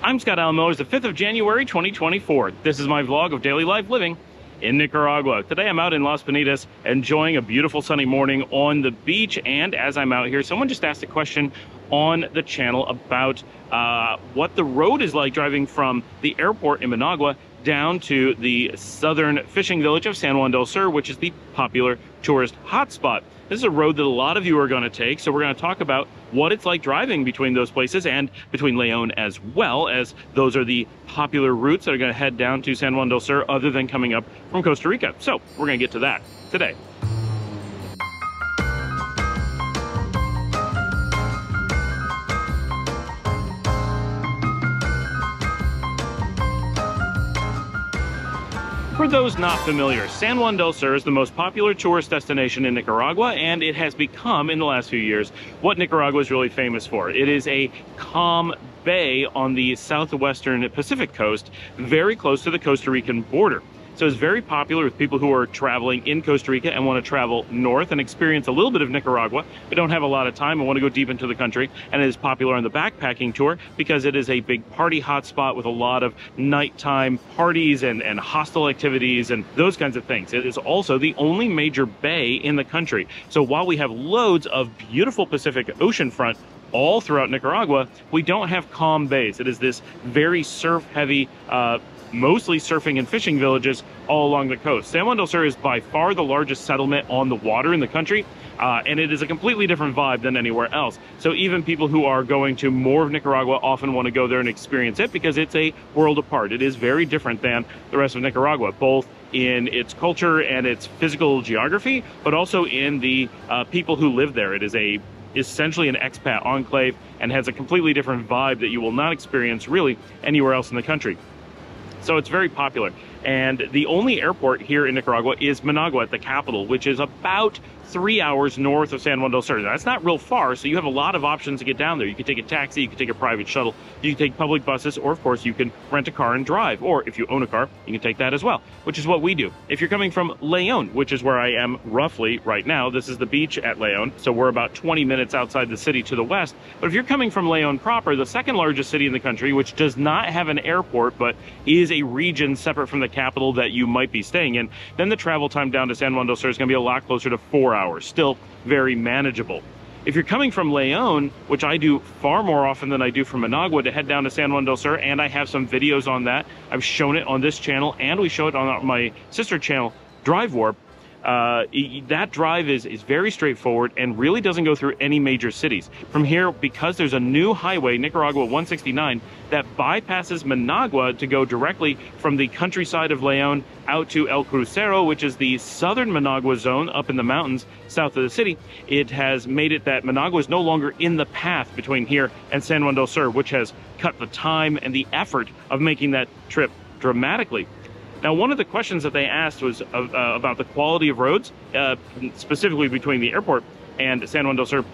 I'm Scott Alan Miller. It's the 5th of January, 2024. This is my vlog of daily life living in Nicaragua. Today I'm out in Las Benitas enjoying a beautiful sunny morning on the beach. And as I'm out here, someone just asked a question on the channel about what the road is like driving from the airport in Managua down to the southern fishing village of San Juan del Sur, which is the popular tourist hotspot. This is a road that a lot of you are going to take, so we're going to talk about what it's like driving between those places and between León as well, as those are the popular routes that are going to head down to San Juan del Sur other than coming up from Costa Rica. So we're going to get to that today. For those not familiar, San Juan del Sur is the most popular tourist destination in Nicaragua, and it has become, in the last few years, what Nicaragua is really famous for. It is a calm bay on the southwestern Pacific coast, very close to the Costa Rican border. So it's very popular with people who are traveling in Costa Rica and want to travel north and experience a little bit of Nicaragua, but don't have a lot of time and want to go deep into the country. And it is popular on the backpacking tour because it is a big party hotspot with a lot of nighttime parties and hostile activities and those kinds of things. It is also the only major bay in the country. So while we have loads of beautiful Pacific Ocean front all throughout Nicaragua, we don't have calm bays. It is this very surf-heavy, mostly surfing and fishing villages all along the coast. San Juan del Sur is by far the largest settlement on the water in the country, and it is a completely different vibe than anywhere else. So even people who are going to more of Nicaragua often want to go there and experience it because it's a world apart. It is very different than the rest of Nicaragua, both in its culture and its physical geography, but also in the people who live there. It is essentially an expat enclave and has a completely different vibe that you will not experience really anywhere else in the country. So it's very popular. And the only airport here in Nicaragua is Managua, the capital, which is about 3 hours north of San Juan del Sur. Now, that's not real far, so you have a lot of options to get down there. You can take a taxi, you can take a private shuttle, you can take public buses, or of course you can rent a car and drive. Or if you own a car, you can take that as well, which is what we do. If you're coming from León, which is where I am roughly right now, this is the beach at León, so we're about 20 minutes outside the city to the west. But if you're coming from León proper, the second largest city in the country, which does not have an airport, but is a region separate from the capital that you might be staying in, then the travel time down to San Juan del Sur is going to be a lot closer to 4 hours, still very manageable. If you're coming from León, which I do far more often than I do from Managua, to head down to San Juan del Sur, and I have some videos on that. I've shown it on this channel, and we show it on my sister channel, Drive Warp. That drive is very straightforward and really doesn't go through any major cities. From here, because there's a new highway, Nicaragua 169, that bypasses Managua to go directly from the countryside of León out to El Crucero, which is the southern Managua zone up in the mountains south of the city. It has made it that Managua is no longer in the path between here and San Juan del Sur, which has cut the time and the effort of making that trip dramatically. Now, one of the questions that they asked was about the quality of roads, specifically between the airport and San Juan del Sur,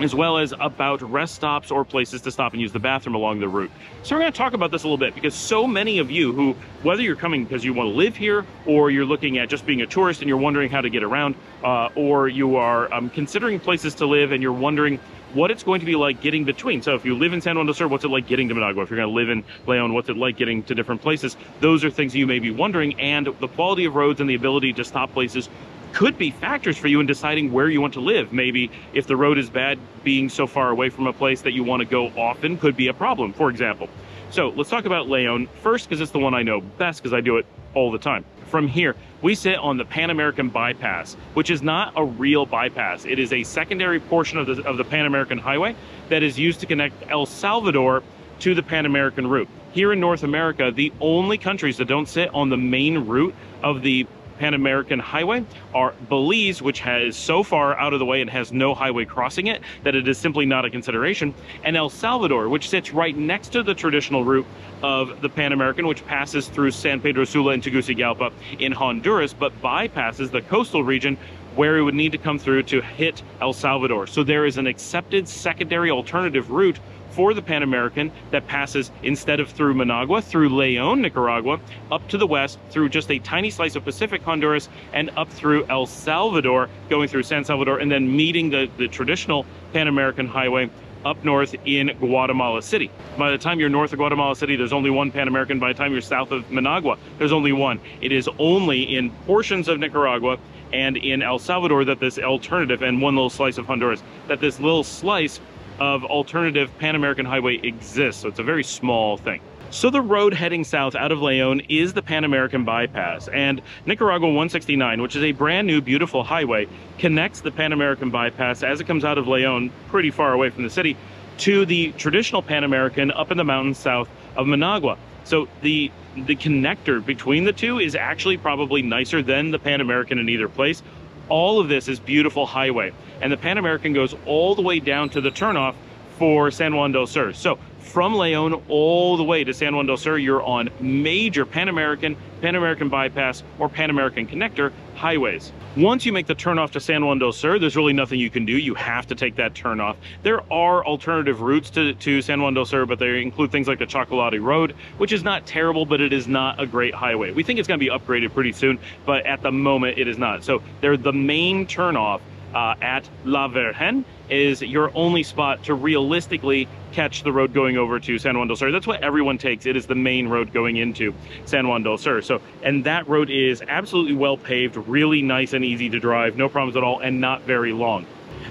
as well as about rest stops or places to stop and use the bathroom along the route. So we're going to talk about this a little bit because so many of you who, whether you're coming because you want to live here or you're looking at just being a tourist and you're wondering how to get around, or you are considering places to live and you're wondering what it's going to be like getting between. So if you live in San Juan del Sur, what's it like getting to Managua? If you're going to live in León, what's it like getting to different places? Those are things that you may be wondering, and the quality of roads and the ability to stop places could be factors for you in deciding where you want to live. Maybe if the road is bad, being so far away from a place that you want to go often could be a problem, for example. So let's talk about León first, because it's the one I know best because I do it all the time. From here, we sit on the Pan American bypass, which is not a real bypass. It is a secondary portion of the Pan American Highway that is used to connect El Salvador to the Pan American route. Here in North America, the only countries that don't sit on the main route of the Pan American Highway are Belize, which is so far out of the way and has no highway crossing it that it is simply not a consideration, and El Salvador, which sits right next to the traditional route of the Pan American, which passes through San Pedro Sula and Tegucigalpa in Honduras, but bypasses the coastal region where it would need to come through to hit El Salvador. So there is an accepted secondary alternative route for the Pan American that passes, instead of through Managua, through León, Nicaragua, up to the west, through just a tiny slice of Pacific Honduras, and up through El Salvador, going through San Salvador, and then meeting the traditional Pan American Highway up north in Guatemala City. By the time you're north of Guatemala City, there's only one Pan American. By the time you're south of Managua, there's only one. It is only in portions of Nicaragua and in El Salvador that this alternative, and one little slice of Honduras, that this little slice of alternative Pan American Highway exists. So it's a very small thing. So the road heading south out of León is the Pan American Bypass, and Nicaragua 169, which is a brand new beautiful highway, connects the Pan American Bypass as it comes out of León, pretty far away from the city, to the traditional Pan American up in the mountains south of Managua. So the connector between the two is actually probably nicer than the Pan American in either place. All of this is beautiful highway, and the Pan American goes all the way down to the turnoff for San Juan del Sur. So from León all the way to San Juan del Sur, you're on major Pan American, Pan American Bypass, or Pan American Connector highways. Once you make the turnoff to San Juan del Sur, there's really nothing you can do. You have to take that turnoff. There are alternative routes to San Juan del Sur, but they include things like the Chocolate Road, which is not terrible, but it is not a great highway. We think it's going to be upgraded pretty soon, but at the moment it is not. So they're the main turnoff at La Virgen is your only spot to realistically catch the road going over to San Juan del Sur. That's what everyone takes. It is the main road going into San Juan del Sur. So, and that road is absolutely well paved, really nice and easy to drive, no problems at all, and not very long.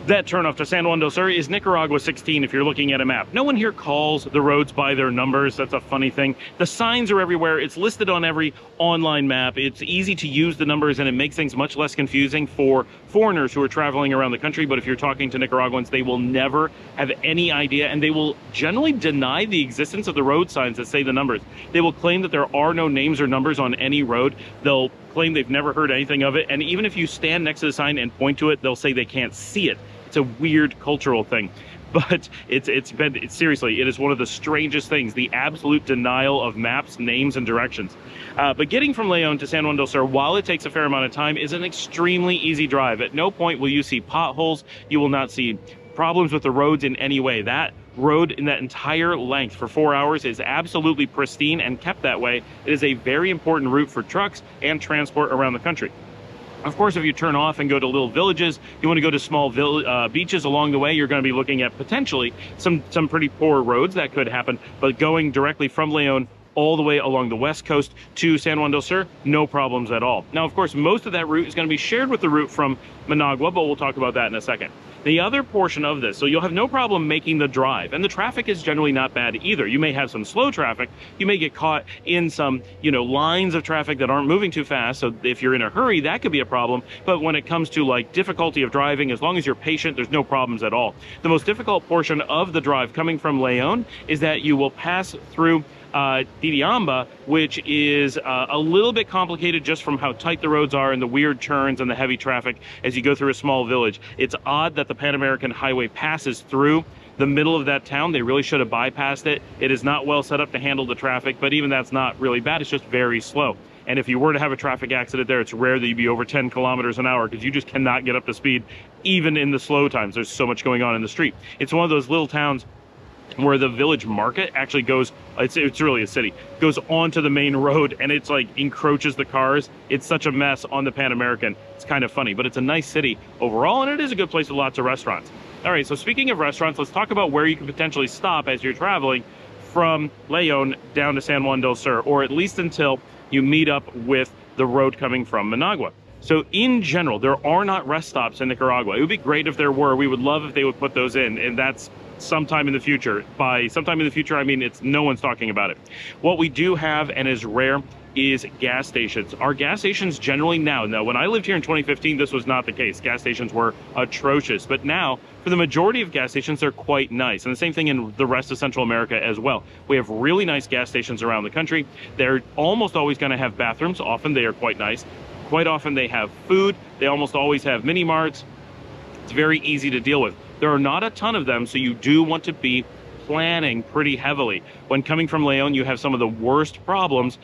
That turnoff to San Juan del Sur is Nicaragua 16 if you're looking at a map. No one here calls the roads by their numbers. That's a funny thing. The signs are everywhere. It's listed on every online map. It's easy to use the numbers, and it makes things much less confusing for foreigners who are traveling around the country. But if you're talking to Nicaraguans, they will never have any idea, and they will generally deny the existence of the road signs that say the numbers. They will claim that there are no names or numbers on any road. They'll claim they've never heard anything of it, and even if you stand next to the sign and point to it, they'll say they can't see it. It's a weird cultural thing, but seriously, it is one of the strangest things, the absolute denial of maps, names, and directions. But getting from León to San Juan del Sur, while it takes a fair amount of time, is an extremely easy drive. At no point will you see potholes. You will not see problems with the roads in any way. That road in that entire length for 4 hours is absolutely pristine and kept that way. It is a very important route for trucks and transport around the country. Of course, if you turn off and go to little villages, you want to go to small beaches along the way, you're going to be looking at potentially some pretty poor roads. That could happen, but going directly from León all the way along the west coast to San Juan del Sur, no problems at all. Now, of course, most of that route is going to be shared with the route from Managua, but we'll talk about that in a second. The other portion of this, so you'll have no problem making the drive, and the traffic is generally not bad either. You may have some slow traffic. You may get caught in some, lines of traffic that aren't moving too fast. So if you're in a hurry, that could be a problem. But when it comes to like difficulty of driving, as long as you're patient, there's no problems at all. The most difficult portion of the drive coming from León is that you will pass through Diriamba, which is a little bit complicated just from how tight the roads are and the weird turns and the heavy traffic as you go through a small village. It's odd that the Pan American Highway passes through the middle of that town. They really should have bypassed it. It is not well set up to handle the traffic, but even that's not really bad. It's just very slow. And if you were to have a traffic accident there, it's rare that you'd be over 10 kilometers an hour because you just cannot get up to speed, even in the slow times. There's so much going on in the street. It's one of those little towns where the village market actually goes, it's really a city, goes onto the main road, and it's like encroaches the cars. It's such a mess on the Pan American. It's kind of funny, but it's a nice city overall, and it is a good place with lots of restaurants. All right, so speaking of restaurants, let's talk about where you can potentially stop as you're traveling from León down to San Juan del Sur, or at least until you meet up with the road coming from Managua. So in general, there are not rest stops in Nicaragua. It would be great if there were. We would love if they would put those in, and that's sometime in the future. By sometime in the future, I mean no one's talking about it. What we do have and is rare is gas stations. Our gas stations generally now, when I lived here in 2015, this was not the case. Gas stations were atrocious, but now for the majority of gas stations, they're quite nice. And the same thing in the rest of Central America as well. We have really nice gas stations around the country. They're almost always going to have bathrooms. Often they are quite nice. Quite often they have food. They almost always have mini marts. It's very easy to deal with. There are not a ton of them, so you do want to be planning pretty heavily. When coming from León, you have some of the worst problems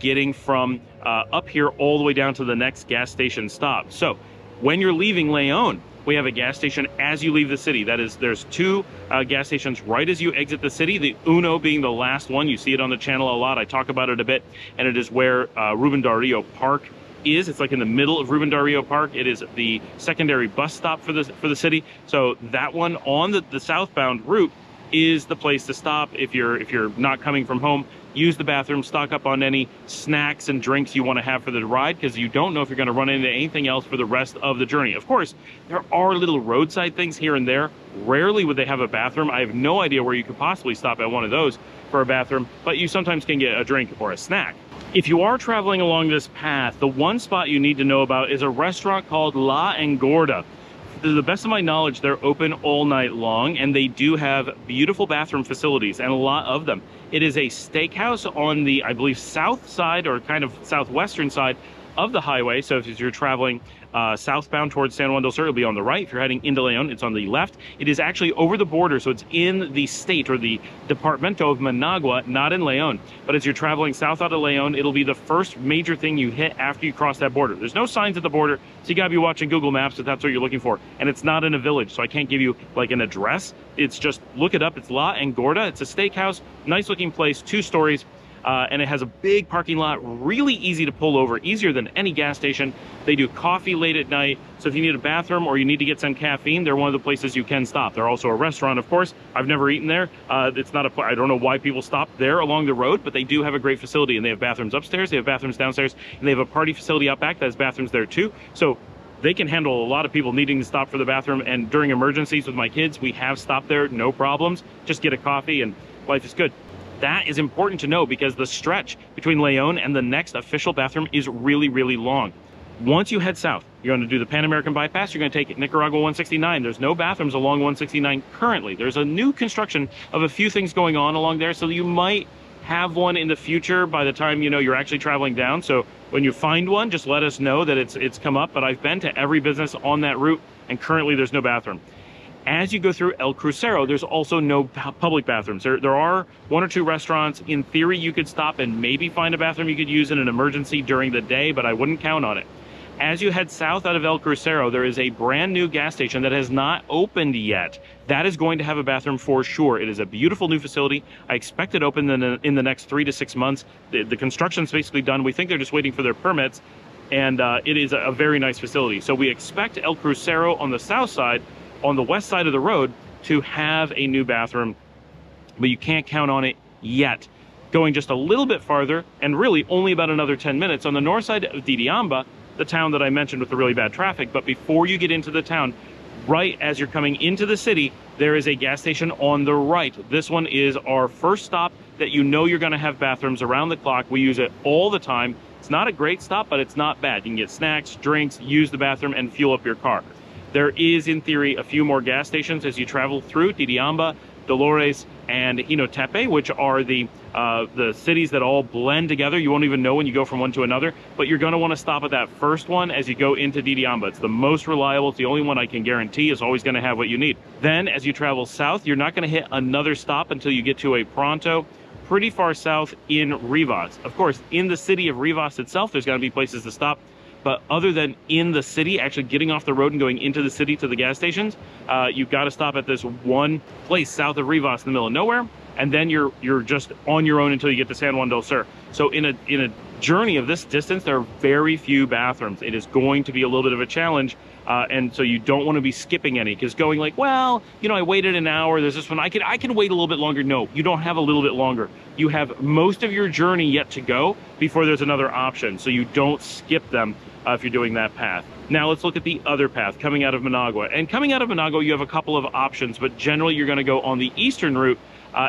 getting from up here all the way down to the next gas station stop. So when you're leaving León, we have a gas station as you leave the city. That is, there's two gas stations right as you exit the city, the Uno being the last one. You see it on the channel a lot. I talk about it a bit, and it is where Ruben Dario Park is. It's like in the middle of Ruben Dario Park. It is the secondary bus stop for the city. So that one on the southbound route is the place to stop if you're not coming from home. Use the bathroom, stock up on any snacks and drinks you want to have for the ride, because you don't know if you're going to run into anything else for the rest of the journey. Of course, there are little roadside things here and there. Rarely would they have a bathroom. I have no idea where you could possibly stop at one of those for a bathroom, but you sometimes can get a drink or a snack. If you are traveling along this path, the one spot you need to know about is a restaurant called La Engorda. To the best of my knowledge, they're open all night long, and they do have beautiful bathroom facilities, and a lot of them. It is a steakhouse on the, I believe, south side or kind of southwestern side of the highway. So if you're traveling southbound towards San Juan del Sur, it'll be on the right. If you're heading into León, it's on the left. It is actually over the border, so it's in the state or the departmento of Managua, not in León. But as you're traveling south out of León, it'll be the first major thing you hit after you cross that border. There's no signs at the border, so you gotta be watching Google Maps if that's what you're looking for. And it's not in a village, so I can't give you like an address. It's just, look it up, it's La Engorda. It's a steakhouse, nice looking place, 2 stories, and it has a big parking lot, really easy to pull over, easier than any gas station. They do coffee late at night, so if you need a bathroom or you need to get some caffeine, they're one of the places you can stop. They're also a restaurant, of course. I've never eaten there. It's not a, I don't know why people stop there along the road, but they do have a great facility, and they have bathrooms upstairs, they have bathrooms downstairs, and they have a party facility out back that has bathrooms there too. So they can handle a lot of people needing to stop for the bathroom, and during emergencies with my kids, we have stopped there, no problems. Just get a coffee and life is good. That is important to know because the stretch between León and the next official bathroom is really, really long. Once you head south, you're going to do the Pan American bypass, you're going to take Nicaragua 169. There's no bathrooms along 169 currently. There's a new construction of a few things going on along there, so you might have one in the future by the time you know you're actually traveling down. So when you find one, just let us know that it's come up, but I've been to every business on that route and currently there's no bathroom. As you go through El Crucero, there's also no public bathrooms. There are 1 or 2 restaurants. In theory, you could stop and maybe find a bathroom you could use in an emergency during the day, but I wouldn't count on it. As you head south out of El Crucero, there is a brand new gas station that has not opened yet. That is going to have a bathroom for sure. It is a beautiful new facility. I expect it open in the next 3 to 6 months. The construction's basically done. We think they're just waiting for their permits, and it is a very nice facility. So we expect El Crucero on the south side, on the west side of the road, to have a new bathroom, but you can't count on it yet. Going just a little bit farther, and really only about another 10 minutes, on the north side of Diriamba, the town that I mentioned with the really bad traffic, but before you get into the town, right as you're coming into the city, there is a gas station on the right. This one is our first stop that you know you're gonna have bathrooms around the clock. We use it all the time. It's not a great stop, but it's not bad. You can get snacks, drinks, use the bathroom, and fuel up your car. There is, in theory, a few more gas stations as you travel through Diriamba, Dolores, and Jinotepe, which are the cities that all blend together. You won't even know when you go from one to another, but you're gonna wanna stop at that first one as you go into Diriamba. It's the most reliable, it's the only one I can guarantee is always gonna have what you need. Then, as you travel south, you're not gonna hit another stop until you get to a pronto, pretty far south in Rivas. Of course, in the city of Rivas itself, there's gonna be places to stop. But other than in the city, actually getting off the road and going into the city to the gas stations, you've got to stop at this one place south of Rivas in the middle of nowhere, and then you're just on your own until you get to San Juan del Sur. So in a journey of this distance, there are very few bathrooms. It is going to be a little bit of a challenge, and so you don't want to be skipping any, because going like, well, you know, I waited an hour, there's this one, I can wait a little bit longer. No, you don't have a little bit longer. You have most of your journey yet to go before there's another option, so you don't skip them. If you're doing that path. Now let's look at the other path coming out of Managua. And coming out of Managua, you have a couple of options, but generally you're gonna go on the eastern route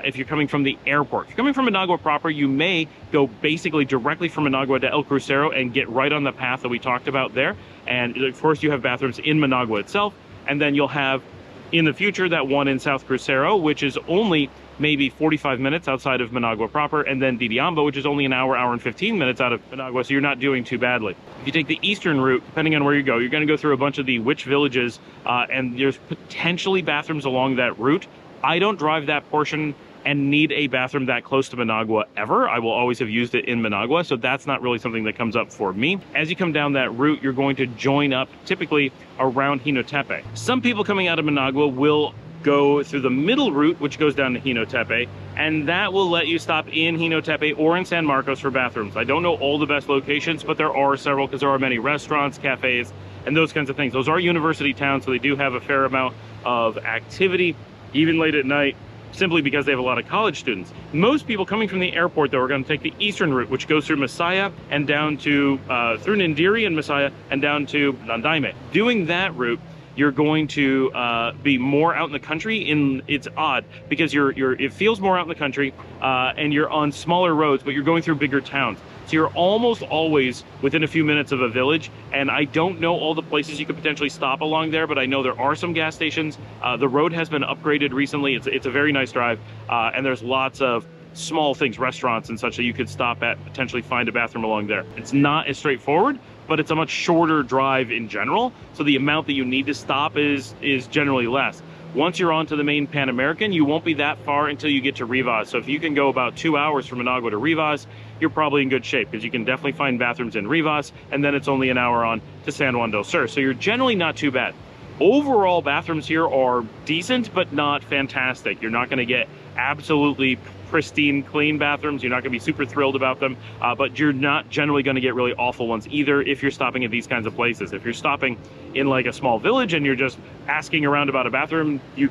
if you're coming from the airport. If you're coming from Managua proper, you may go basically directly from Managua to El Crucero and get right on the path that we talked about there. And of course you have bathrooms in Managua itself, and then you'll have in the future that one in South Crucero, which is only maybe 45 minutes outside of Managua proper, and then Diriamba, which is only an hour, hour and 15 minutes out of Managua, so you're not doing too badly. If you take the eastern route, depending on where you go, you're gonna go through a bunch of the witch villages, and there's potentially bathrooms along that route. I don't drive that portion and need a bathroom that close to Managua ever. I will always have used it in Managua, so that's not really something that comes up for me. As you come down that route, you're going to join up typically around Jinotepe. Some people coming out of Managua will go through the middle route, which goes down to Jinotepe, and that will let you stop in Jinotepe or in San Marcos for bathrooms. I don't know all the best locations, but there are several because there are many restaurants, cafes, and those kinds of things. Those are university towns, so they do have a fair amount of activity, even late at night, simply because they have a lot of college students. Most people coming from the airport, though, are going to take the eastern route, which goes through Masaya and down to, through Nindiri and Masaya and down to Nandaime. Doing that route, you're going to be more out in the country. It's odd because it feels more out in the country and you're on smaller roads, but you're going through bigger towns. So you're almost always within a few minutes of a village, and I don't know all the places you could potentially stop along there, but I know there are some gas stations. The road has been upgraded recently. It's a very nice drive, and there's lots of small things, restaurants and such that you could stop at, potentially find a bathroom along there. It's not as straightforward, but it's a much shorter drive in general, so the amount that you need to stop is generally less. Once you're onto the main Pan American, you won't be that far until you get to Rivas. So if you can go about 2 hours from Managua to Rivas, you're probably in good shape because you can definitely find bathrooms in Rivas, and then it's only an hour on to San Juan del Sur. So you're generally not too bad. Overall, bathrooms here are decent, but not fantastic. You're not gonna get absolutely pristine, clean bathrooms. You're not gonna be super thrilled about them, but you're not generally gonna get really awful ones either if you're stopping at these kinds of places. If you're stopping in like a small village and you're just asking around about a bathroom, you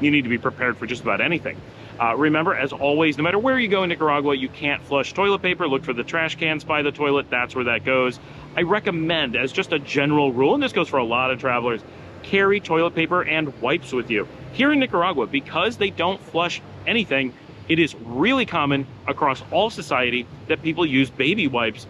need to be prepared for just about anything. Remember, as always, no matter where you go in Nicaragua, you can't flush toilet paper. Look for the trash cans by the toilet. That's where that goes. I recommend, as just a general rule, and this goes for a lot of travelers, carry toilet paper and wipes with you. Here in Nicaragua, because they don't flush anything, it is really common across all society that people use baby wipes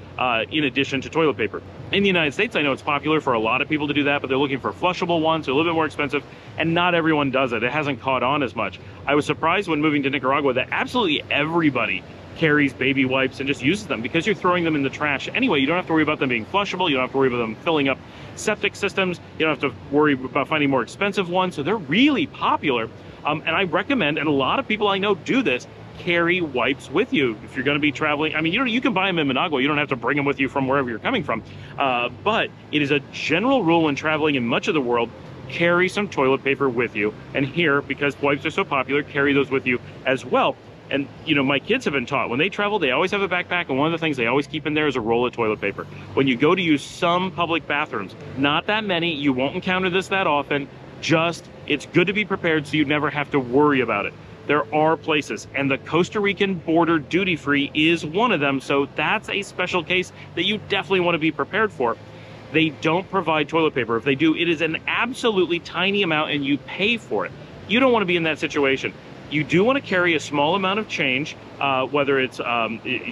in addition to toilet paper. In the United States, I know it's popular for a lot of people to do that, but they're looking for flushable ones, they're a little bit more expensive, and not everyone does it. It hasn't caught on as much. I was surprised when moving to Nicaragua that absolutely everybody carries baby wipes and just uses them because you're throwing them in the trash anyway. You don't have to worry about them being flushable. You don't have to worry about them filling up septic systems. You don't have to worry about finding more expensive ones. So they're really popular. And I recommend, and a lot of people I know do this, carry wipes with you if you're going to be traveling. I mean, you can buy them in Managua. You don't have to bring them with you from wherever you're coming from. But it is a general rule when traveling in much of the world, carry some toilet paper with you. And here, because wipes are so popular, carry those with you as well. And, you know, my kids have been taught when they travel, they always have a backpack. And one of the things they always keep in there is a roll of toilet paper. When you go to use some public bathrooms, not that many, you won't encounter this that often. Just, it's good to be prepared so you never have to worry about it. There are places, and the Costa Rican border duty-free is one of them. So that's a special case that you definitely want to be prepared for. They don't provide toilet paper. If they do, it is an absolutely tiny amount and you pay for it. You don't want to be in that situation. You do want to carry a small amount of change, whether it's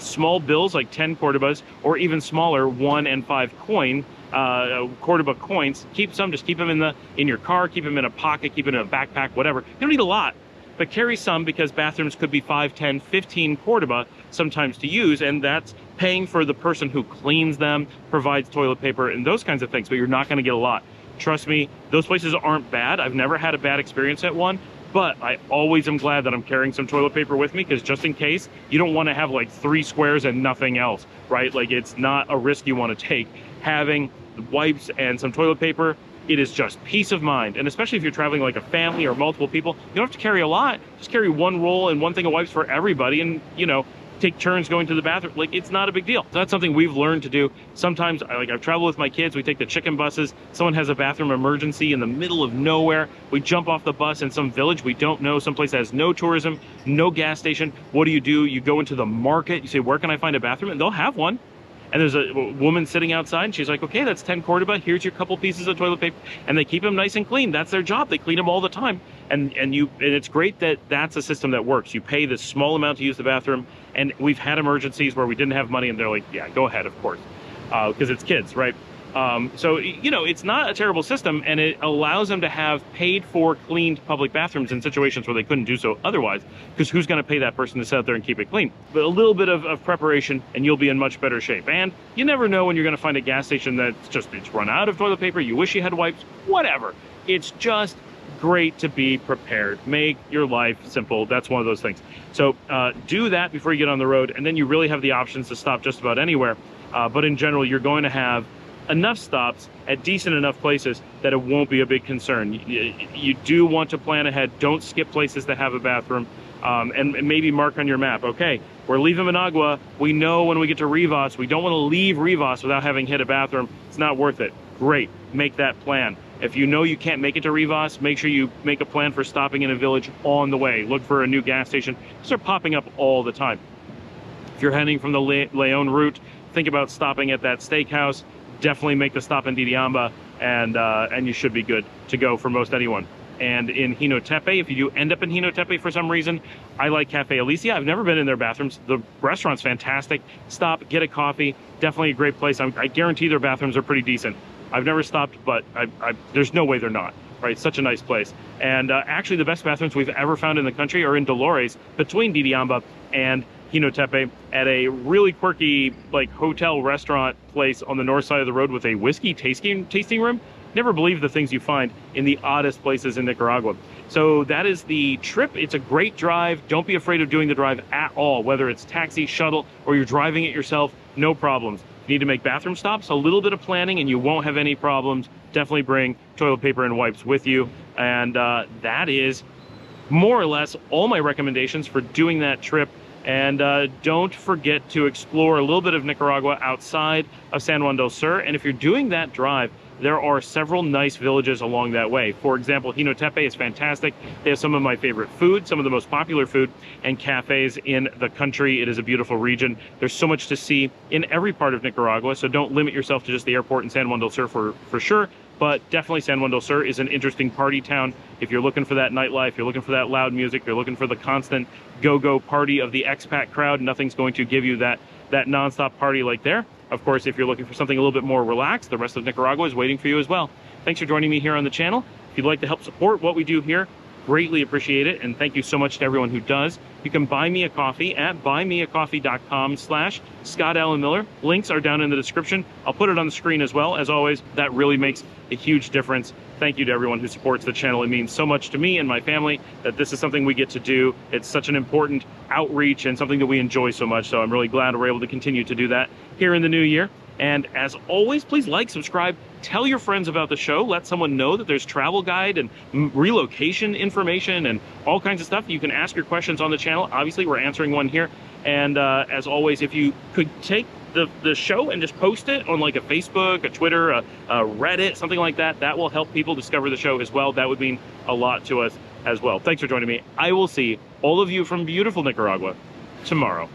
small bills like 10 Córdobas or even smaller 1 and 5 coin, Córdoba coins. Keep some, just keep them in your car, keep them in a pocket, keep them in a backpack, whatever. You don't need a lot, but carry some because bathrooms could be 5, 10, 15 Córdoba sometimes to use, and that's paying for the person who cleans them, provides toilet paper and those kinds of things, but you're not going to get a lot. Trust me, those places aren't bad. I've never had a bad experience at one. But I always am glad that I'm carrying some toilet paper with me because just in case, you don't want to have like 3 squares and nothing else, right? Like it's not a risk you want to take. Having wipes and some toilet paper, it is just peace of mind. And especially if you're traveling like a family or multiple people, you don't have to carry a lot. Just carry one roll and one thing of wipes for everybody and, you know, take turns going to the bathroom. Like it's not a big deal. That's something we've learned to do. Sometimes, like I've traveled with my kids, we take the chicken buses. Someone has a bathroom emergency in the middle of nowhere. We jump off the bus in some village we don't know, someplace that has no tourism, no gas station. What do? You go into the market. You say, where can I find a bathroom? And they'll have one. And there's a woman sitting outside and she's like, okay, that's 10 Córdoba. Here's your couple pieces of toilet paper. And they keep them nice and clean. That's their job. They clean them all the time. And it's great that that's a system that works. You pay this small amount to use the bathroom. And we've had emergencies where we didn't have money and they're like, yeah, go ahead, of course. Because it's kids, right? So, you know, it's not a terrible system and it allows them to have paid for cleaned public bathrooms in situations where they couldn't do so otherwise, because who's going to pay that person to sit out there and keep it clean? But a little bit of preparation and you'll be in much better shape. And you never know when you're going to find a gas station that's just, it's run out of toilet paper, you wish you had wipes, whatever. It's just great to be prepared. Make your life simple. That's one of those things. So do that before you get on the road and then you really have the options to stop just about anywhere. But in general, you're going to have enough stops at decent enough places that it won't be a big concern. You do want to plan ahead. Don't skip places that have a bathroom, and maybe mark on your map, okay, we're leaving Managua. We know when we get to Rivas, we don't want to leave Rivas without having hit a bathroom. It's not worth it. Great, make that plan. If you know you can't make it to Rivas, make sure you make a plan for stopping in a village on the way. Look for a new gas station. These are popping up all the time. If you're heading from the León route, think about stopping at that steakhouse. Definitely make the stop in Diriamba, and you should be good to go for most anyone. And in Jinotepe, if you do end up in Jinotepe for some reason, I like Cafe Alicia. I've never been in their bathrooms. The restaurant's fantastic. Stop, get a coffee. Definitely a great place. I guarantee their bathrooms are pretty decent. I've never stopped, but there's no way they're not, right? Such a nice place. And actually the best bathrooms we've ever found in the country are in Dolores, between Diriamba and Jinotepe, at a really quirky like hotel restaurant place on the north side of the road with a whiskey tasting room. Never believe the things you find in the oddest places in Nicaragua. So that is the trip. It's a great drive. Don't be afraid of doing the drive at all, whether it's taxi, shuttle, or you're driving it yourself, no problems. You need to make bathroom stops, a little bit of planning, and you won't have any problems. Definitely bring toilet paper and wipes with you. And that is more or less all my recommendations for doing that trip. And don't forget to explore a little bit of Nicaragua outside of San Juan del Sur. And if you're doing that drive, there are several nice villages along that way. For example, Jinotepe is fantastic. They have some of my favorite food, some of the most popular food and cafes in the country. It is a beautiful region. There's so much to see in every part of Nicaragua, so don't limit yourself to just the airport in San Juan del Sur for sure, but definitely San Juan del Sur is an interesting party town. If you're looking for that nightlife, you're looking for that loud music, you're looking for the constant go-go party of the expat crowd, nothing's going to give you that non-stop party like there. Of course, if you're looking for something a little bit more relaxed, the rest of Nicaragua is waiting for you as well. Thanks for joining me here on the channel. If you'd like to help support what we do here, greatly appreciate it. And thank you so much to everyone who does. You can buy me a coffee at buymeacoffee.com/Scott Alan Miller. Links are down in the description. I'll put it on the screen as well. As always, that really makes a huge difference. Thank you to everyone who supports the channel. It means so much to me and my family that this is something we get to do. It's such an important outreach and something that we enjoy so much. So I'm really glad we're able to continue to do that here in the new year. And as always, please like, subscribe, tell your friends about the show. Let someone know that there's travel guide and relocation information and all kinds of stuff. You can ask your questions on the channel. Obviously, we're answering one here. And as always, if you could take the show and just post it on like a Facebook, a Twitter, a Reddit, something like that, that will help people discover the show as well. That would mean a lot to us as well. Thanks for joining me. I will see all of you from beautiful Nicaragua tomorrow.